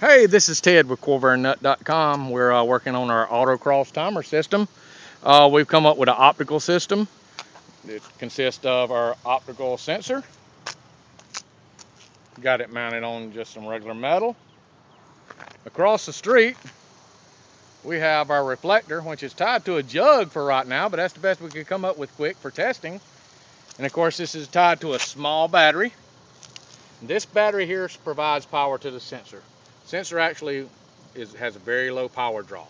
Hey, this is Ted with CorvairNut.com. We're working on our autocross timer system. We've come up with an optical system. It consists of our optical sensor. Got it mounted on just some regular metal. Across the street, we have our reflector, which is tied to a jug for right now, but that's the best we could come up with quick for testing. And of course, this is tied to a small battery. This battery here provides power to the sensor. Sensor actually has a very low power draw.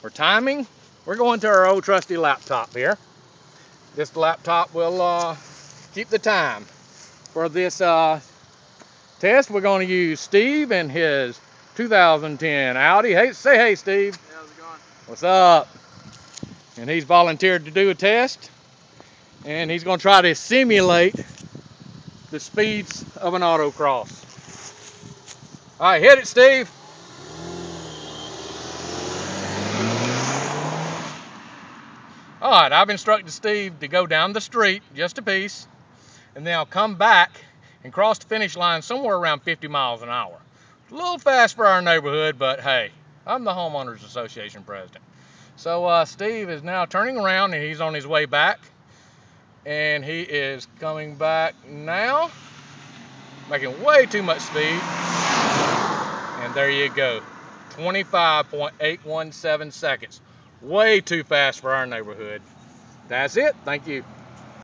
For timing, we're going to our old trusty laptop here. This laptop will keep the time. For this test, we're going to use Steve and his 2010 Audi. Hey, say hey, Steve. Hey, how's it going? What's up? And he's volunteered to do a test, and he's going to try to simulate the speeds of an autocross. All right, hit it, Steve. All right, I've instructed Steve to go down the street just a piece, and then I'll come back and cross the finish line somewhere around 50 miles an hour. A little fast for our neighborhood, but hey, I'm the Homeowners Association president. So Steve is now turning around, and he's on his way back, and he is coming back now, making way too much speed. And there you go, 25.817 seconds. Way too fast for our neighborhood. That's it. Thank you.